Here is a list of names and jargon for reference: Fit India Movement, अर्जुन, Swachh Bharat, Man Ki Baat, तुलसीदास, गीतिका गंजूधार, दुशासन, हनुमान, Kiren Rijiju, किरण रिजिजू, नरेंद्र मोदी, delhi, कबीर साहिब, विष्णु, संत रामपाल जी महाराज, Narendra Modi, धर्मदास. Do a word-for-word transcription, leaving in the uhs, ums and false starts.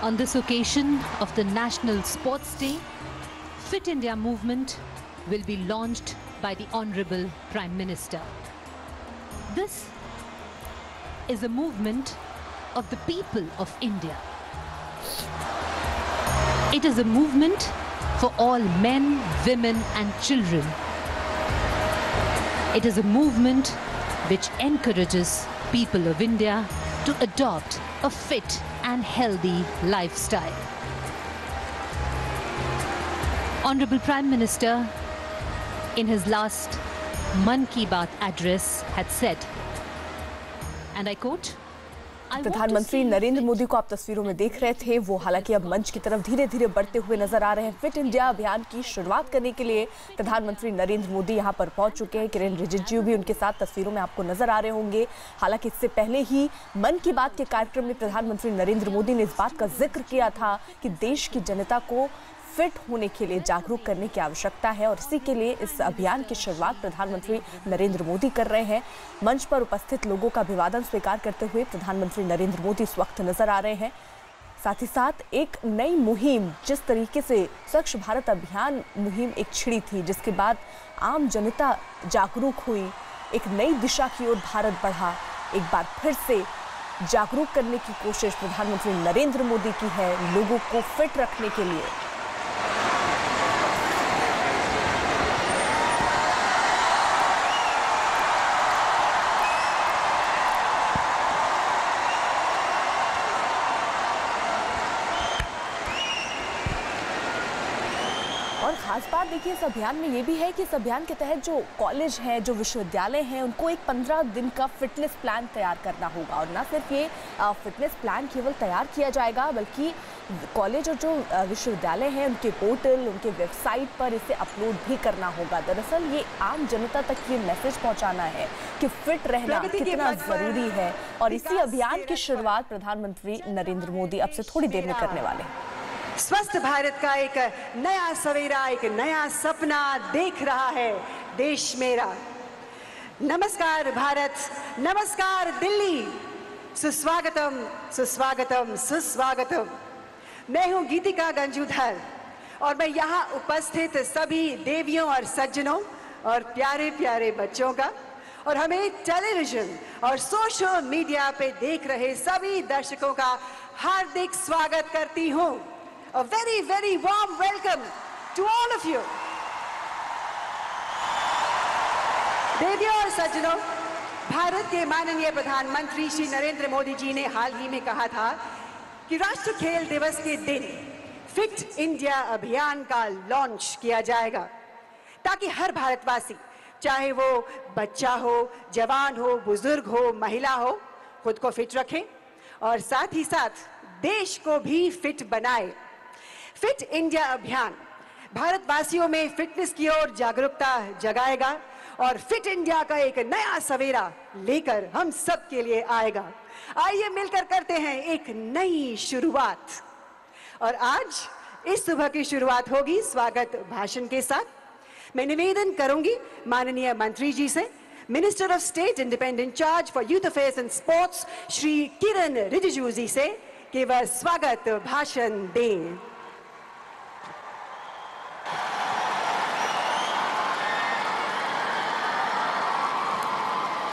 On this occasion of the National Sports Day, Fit India Movement will be launched by the Honourable Prime Minister. This is a movement of the people of India. It is a movement for all men, women and children. It is a movement which encourages people of India to adopt a fit and healthy lifestyle. Honourable Prime Minister, in his last Man Ki Baat address, had said, and I quote, प्रधानमंत्री नरेंद्र मोदी को आप तस्वीरों में देख रहे थे, वो हालांकि अब मंच की तरफ धीरे धीरे बढ़ते हुए नजर आ रहे हैं। फिट इंडिया अभियान की शुरुआत करने के लिए प्रधानमंत्री नरेंद्र मोदी यहां पर पहुंच चुके हैं। किरेन रिजिजू भी उनके साथ तस्वीरों में आपको नजर आ रहे होंगे। हालांकि इससे पहले ही मन की बात के कार्यक्रम में प्रधानमंत्री नरेंद्र मोदी ने इस बात का जिक्र किया था कि देश की जनता को फिट होने के लिए जागरूक करने की आवश्यकता है, और इसी के लिए इस अभियान की शुरुआत प्रधानमंत्री नरेंद्र मोदी कर रहे हैं। मंच पर उपस्थित लोगों का अभिवादन स्वीकार करते हुए प्रधानमंत्री नरेंद्र मोदी इस वक्त नजर आ रहे हैं। साथ ही साथ एक नई मुहिम, जिस तरीके से स्वच्छ भारत अभियान मुहिम एक छिड़ी थी, जिसके बाद आम जनता जागरूक हुई, एक नई दिशा की ओर भारत बढ़ा, एक बार फिर से जागरूक करने की कोशिश प्रधानमंत्री नरेंद्र मोदी की है लोगों को फिट रखने के लिए। और ख़ास बात देखिए इस अभियान में ये भी है कि इस अभियान के तहत जो कॉलेज हैं, जो विश्वविद्यालय हैं, उनको एक पंद्रह दिन का फिटनेस प्लान तैयार करना होगा। और ना सिर्फ ये फिटनेस प्लान केवल तैयार किया जाएगा, बल्कि कॉलेज और जो विश्वविद्यालय हैं उनके पोर्टल, उनके वेबसाइट पर इसे अपलोड भी करना होगा। दरअसल ये आम जनता तक ये मैसेज पहुँचाना है कि फिट रहना कितना ज़रूरी है, और इसी अभियान की शुरुआत प्रधानमंत्री नरेंद्र मोदी अब से थोड़ी देर में करने वाले हैं। स्वस्थ भारत का एक नया सवेरा, एक नया सपना देख रहा है देश मेरा। नमस्कार भारत, नमस्कार दिल्ली, सुस्वागतम, सुस्वागतम, सुस्वागतम। मैं हूं गीतिका गंजूधार और मैं यहां उपस्थित सभी देवियों और सज्जनों और प्यारे प्यारे बच्चों का, और हमें टेलीविजन और सोशल मीडिया पे देख रहे सभी दर्शकों का हार्दिक स्वागत करती हूं। A very, very warm welcome to all of you. देवियों और सज्जनों, भारत के माननीय प्रधानमंत्री श्री नरेंद्र मोदी जी ने हाल ही में कहा था कि राष्ट्रीय खेल दिवस के दिन फिट इंडिया अभियान का लॉन्च किया जाएगा, ताकि हर भारतवासी, चाहे वो बच्चा हो, जवान हो, बुजुर्ग हो, महिला हो, खुद को फिट रखें और साथ ही साथ देश को भी फिट बनाए। फिट इंडिया अभियान भारतवासियों में फिटनेस की ओर जागरूकता जगाएगा और फिट इंडिया का एक नया सवेरा लेकर हम सब के लिए आएगा। आइए मिलकर करते हैं एक नई शुरुआत, और आज इस सुबह की शुरुआत होगी स्वागत भाषण के साथ। मैं निवेदन करूंगी माननीय मंत्री जी से, minister of state independent charge for youth affairs and sports Shri किरण रिजिजू ji से, कि वह स्वागत भाषण दें।